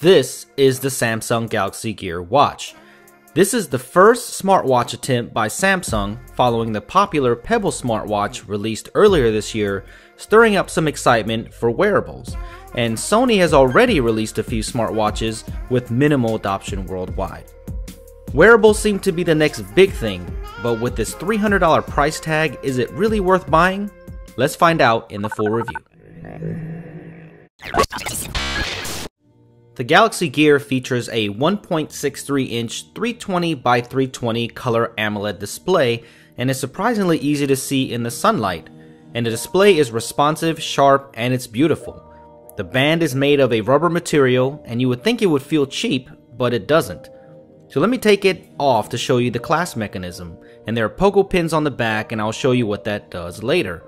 This is the Samsung Galaxy Gear watch. This is the first smartwatch attempt by Samsung following the popular Pebble smartwatch released earlier this year, stirring up some excitement for wearables. And Sony has already released a few smartwatches with minimal adoption worldwide. Wearables seem to be the next big thing, but with this $300 price tag, is it really worth buying? Let's find out in the full review. The Galaxy Gear features a 1.63-inch 320x320 color AMOLED display and is surprisingly easy to see in the sunlight. And the display is responsive, sharp, and it's beautiful. The band is made of a rubber material, and you would think it would feel cheap, but it doesn't. So let me take it off to show you the clasp mechanism, and there are pogo pins on the back, and I'll show you what that does later.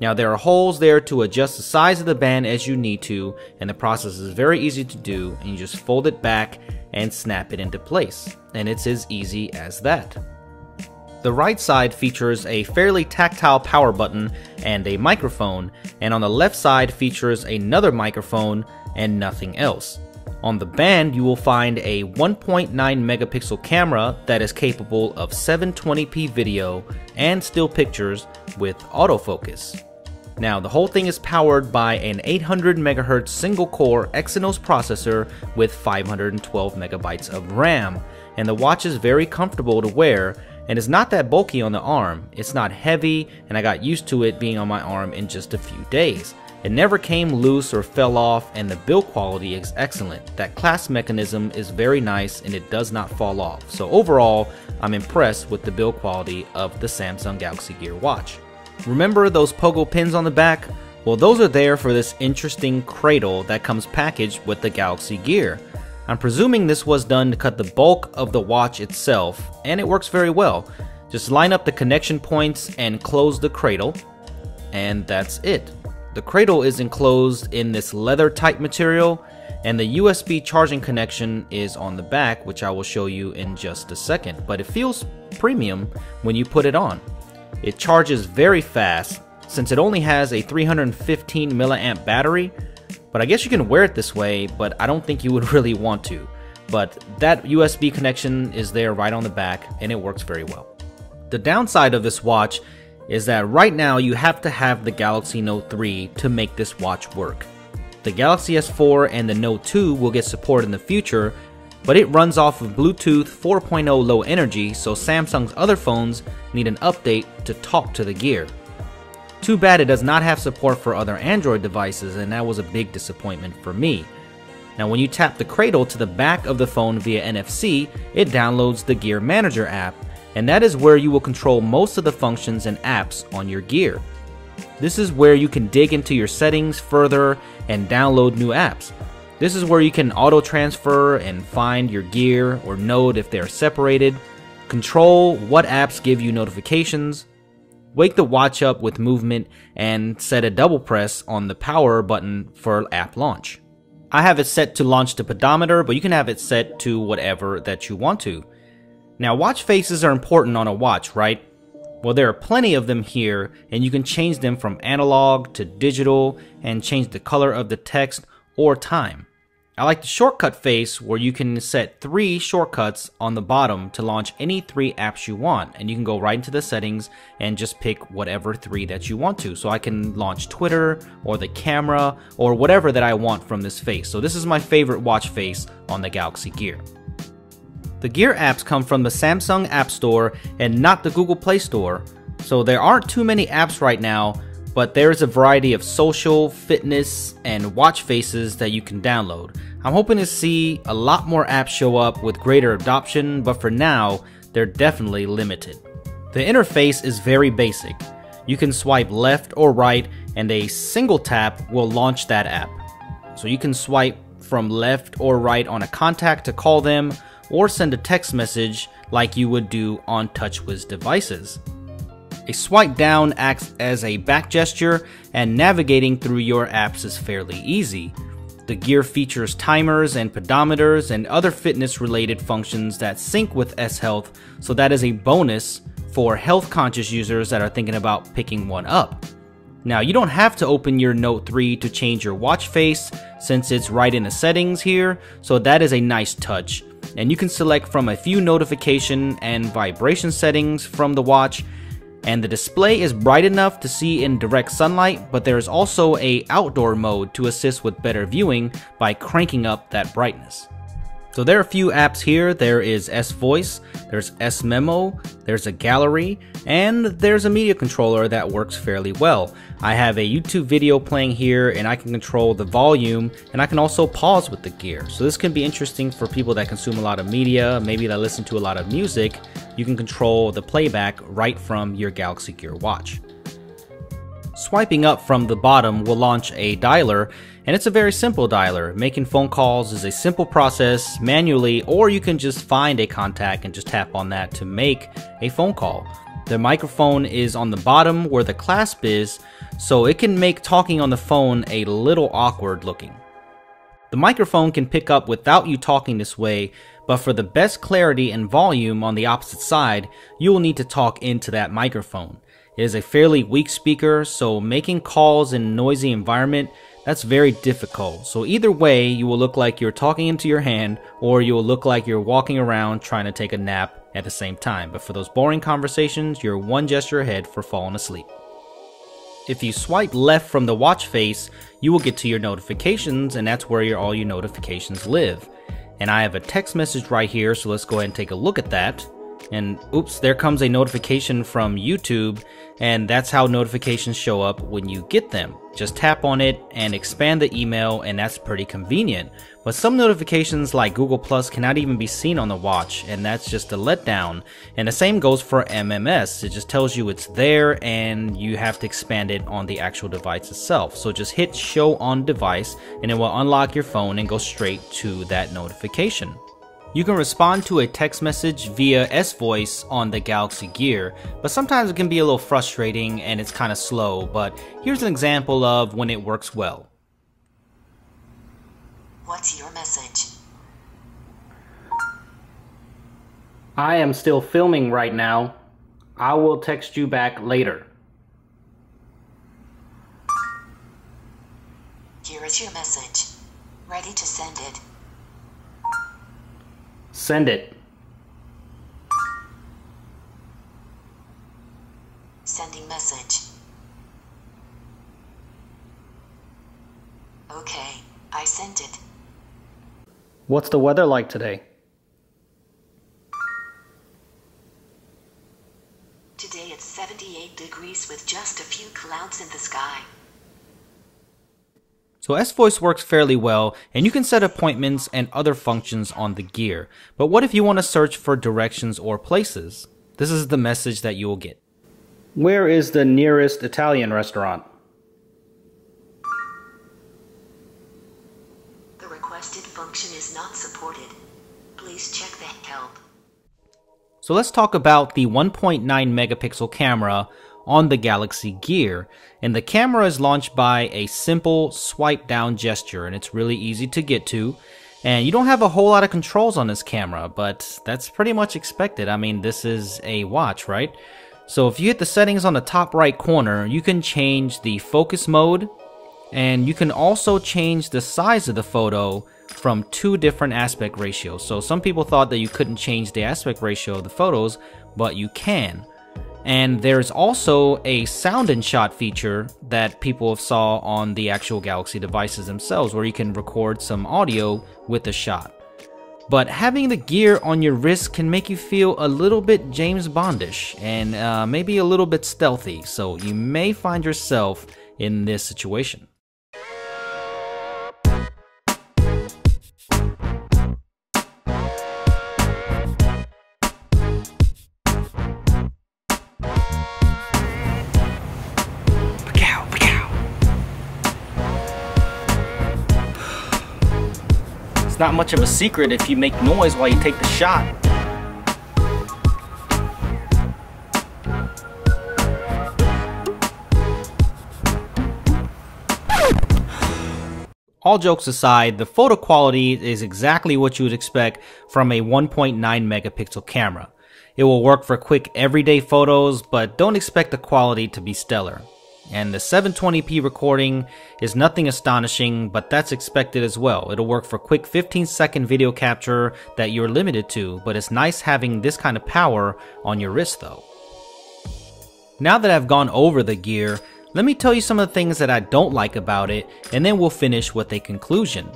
Now there are holes there to adjust the size of the band as you need to, and the process is very easy to do, and you just fold it back and snap it into place, and it's as easy as that. The right side features a fairly tactile power button and a microphone, and on the left side features another microphone and nothing else. On the band, you will find a 1.9 megapixel camera that is capable of 720p video and still pictures with autofocus. Now, the whole thing is powered by an 800 megahertz single core Exynos processor with 512 megabytes of RAM, and the watch is very comfortable to wear and is not that bulky on the arm. It's not heavy, and I got used to it being on my arm in just a few days. It never came loose or fell off, and the build quality is excellent. That clasp mechanism is very nice and it does not fall off. So overall, I'm impressed with the build quality of the Samsung Galaxy Gear watch. Remember those pogo pins on the back? Well, those are there for this interesting cradle that comes packaged with the Galaxy Gear. I'm presuming this was done to cut the bulk of the watch itself, and it works very well. Just line up the connection points and close the cradle, and that's it. The cradle is enclosed in this leather-type material, and the USB charging connection is on the back, which I will show you in just a second, but it feels premium when you put it on. It charges very fast, since it only has a 315 milliamp battery, but I guess you can wear it this way, but I don't think you would really want to. But that USB connection is there right on the back, and it works very well. The downside of this watch is that right now you have to have the Galaxy Note 3 to make this watch work. The Galaxy S4 and the Note 2 will get support in the future, but it runs off of Bluetooth 4.0 low energy, so Samsung's other phones need an update to talk to the Gear. Too bad it does not have support for other Android devices, and that was a big disappointment for me. Now when you tap the cradle to the back of the phone via NFC, it downloads the Gear Manager app, and that is where you will control most of the functions and apps on your Gear. This is where you can dig into your settings further and download new apps. This is where you can auto-transfer and find your Gear or Note if they are separated, control what apps give you notifications, wake the watch up with movement, and set a double press on the power button for app launch. I have it set to launch the pedometer, but you can have it set to whatever that you want to. Now, watch faces are important on a watch, right? Well, there are plenty of them here, and you can change them from analog to digital and change the color of the text or time. I like the shortcut face where you can set 3 shortcuts on the bottom to launch any 3 apps you want, and you can go right into the settings and just pick whatever 3 that you want to. So I can launch Twitter or the camera or whatever that I want from this face. So this is my favorite watch face on the Galaxy Gear. The Gear apps come from the Samsung App Store and not the Google Play Store, so there aren't too many apps right now, but there is a variety of social, fitness, and watch faces that you can download. I'm hoping to see a lot more apps show up with greater adoption, but for now, they're definitely limited. The interface is very basic. You can swipe left or right, and a single tap will launch that app. So you can swipe from left or right on a contact to call them, or send a text message like you would do on TouchWiz devices. A swipe down acts as a back gesture, and navigating through your apps is fairly easy. The Gear features timers and pedometers and other fitness-related functions that sync with S Health, so that is a bonus for health-conscious users that are thinking about picking one up. Now you don't have to open your Note 3 to change your watch face since it's right in the settings here, so that is a nice touch. And you can select from a few notification and vibration settings from the watch, and the display is bright enough to see in direct sunlight, but there is also an outdoor mode to assist with better viewing by cranking up that brightness. So there are a few apps here. There is S-Voice, there's S-Memo, there's a gallery, and there's a media controller that works fairly well. I have a YouTube video playing here, and I can control the volume, and I can also pause with the Gear. So this can be interesting for people that consume a lot of media, maybe that listen to a lot of music. You can control the playback right from your Galaxy Gear watch. Swiping up from the bottom will launch a dialer, and it's a very simple dialer. Making phone calls is a simple process manually, or you can just find a contact and just tap on that to make a phone call. The microphone is on the bottom where the clasp is, so it can make talking on the phone a little awkward looking. The microphone can pick up without you talking this way, but for the best clarity and volume on the opposite side, you will need to talk into that microphone. It is a fairly weak speaker, so making calls in a noisy environment, that's very difficult. So either way, you will look like you're talking into your hand, or you will look like you're walking around trying to take a nap at the same time. But for those boring conversations, you're one gesture ahead for falling asleep. If you swipe left from the watch face, you will get to your notifications, and that's where all your notifications live. And I have a text message right here, so let's go ahead and take a look at that. And oops, there comes a notification from YouTube, and that's how notifications show up when you get them. Just tap on it and expand the email, and that's pretty convenient. But some notifications like Google Plus cannot even be seen on the watch, and that's just a letdown. And the same goes for MMS. It just tells you it's there, and you have to expand it on the actual device itself. So just hit show on device, and it will unlock your phone and go straight to that notification. You can respond to a text message via S-Voice on the Galaxy Gear, but sometimes it can be a little frustrating and it's kind of slow, but here's an example of when it works well. What's your message? I am still filming right now. I will text you back later. Here is your message. Ready to send it. Send it. Sending message. Okay, I sent it. What's the weather like today? Today it's 78 degrees with just a few clouds in the sky. So S-Voice works fairly well, and you can set appointments and other functions on the Gear. But what if you want to search for directions or places? This is the message that you will get. Where is the nearest Italian restaurant? The requested function is not supported. Please check the help. So let's talk about the 1.9 megapixel camera on the Galaxy Gear, and the camera is launched by a simple swipe down gesture, and it's really easy to get to, and you don't have a whole lot of controls on this camera, but that's pretty much expected. I mean, this is a watch, right? So if you hit the settings on the top right corner, you can change the focus mode, and you can also change the size of the photo from two different aspect ratios. So some people thought that you couldn't change the aspect ratio of the photos, but you can. And there's also a sound and shot feature that people have saw on the actual Galaxy devices themselves, where you can record some audio with a shot. But having the Gear on your wrist can make you feel a little bit James Bondish and maybe a little bit stealthy, so you may find yourself in this situation. Not much of a secret if you make noise while you take the shot. All jokes aside, the photo quality is exactly what you would expect from a 1.9 megapixel camera. It will work for quick everyday photos, but don't expect the quality to be stellar. And the 720p recording is nothing astonishing, but that's expected as well. It'll work for quick 15-second video capture that you're limited to, but it's nice having this kind of power on your wrist though. Now that I've gone over the Gear, let me tell you some of the things that I don't like about it, and then we'll finish with a conclusion.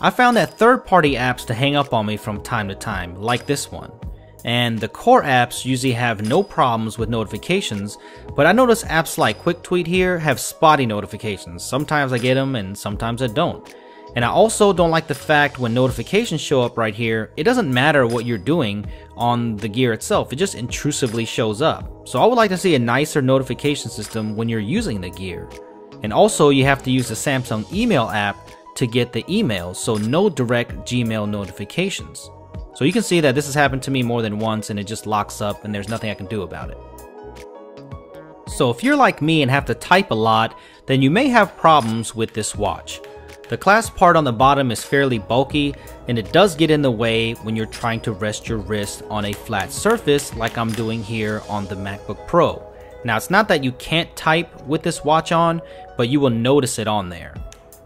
I found that third-party apps to hang up on me from time to time, like this one. And the core apps usually have no problems with notifications, but I notice apps like QuickTweet here have spotty notifications. Sometimes I get them and sometimes I don't. And I also don't like the fact when notifications show up right here, it doesn't matter what you're doing on the Gear itself, it just intrusively shows up. So I would like to see a nicer notification system when you're using the Gear. And also you have to use the Samsung email app to get the emails, so no direct Gmail notifications. So you can see that this has happened to me more than once and it just locks up and there's nothing I can do about it. So if you're like me and have to type a lot, then you may have problems with this watch. The clasp part on the bottom is fairly bulky and it does get in the way when you're trying to rest your wrist on a flat surface like I'm doing here on the MacBook Pro. Now it's not that you can't type with this watch on, but you will notice it on there.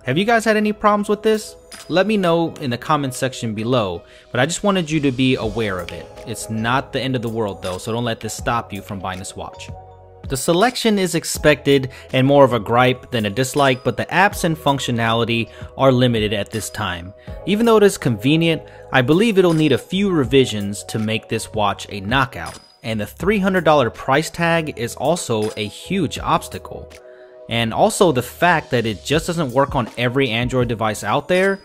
Have you guys had any problems with this? Let me know in the comments section below, but I just wanted you to be aware of it. It's not the end of the world though, so don't let this stop you from buying this watch. The selection is expected and more of a gripe than a dislike, but the apps and functionality are limited at this time. Even though it is convenient, I believe it'll need a few revisions to make this watch a knockout, and the $300 price tag is also a huge obstacle. And also the fact that it just doesn't work on every Android device out there,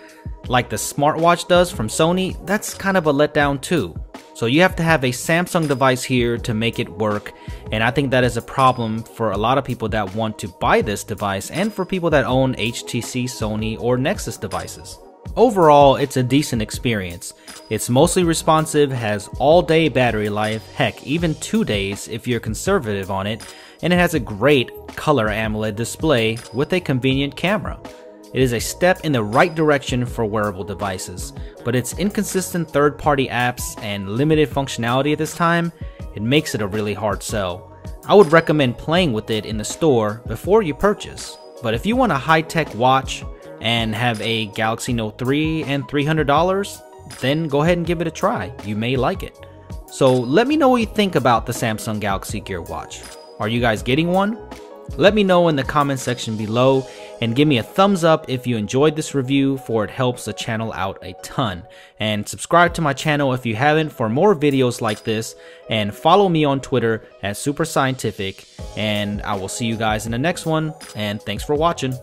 like the smartwatch does from Sony, that's kind of a letdown too. So you have to have a Samsung device here to make it work, and I think that is a problem for a lot of people that want to buy this device and for people that own HTC, Sony, or Nexus devices. Overall, it's a decent experience. It's mostly responsive, has all-day battery life, heck, even 2 days if you're conservative on it, and it has a great color AMOLED display with a convenient camera. It is a step in the right direction for wearable devices, but its inconsistent third-party apps and limited functionality at this time, it makes it a really hard sell. I would recommend playing with it in the store before you purchase, but if you want a high-tech watch and have a Galaxy Note 3 and $300, then go ahead and give it a try. You may like it. So let me know what you think about the Samsung Galaxy Gear watch. Are you guys getting one? Let me know in the comments section below and give me a thumbs up if you enjoyed this review, for it helps the channel out a ton. And subscribe to my channel if you haven't for more videos like this, and follow me on Twitter at Super Scientific, and I will see you guys in the next one, and thanks for watching.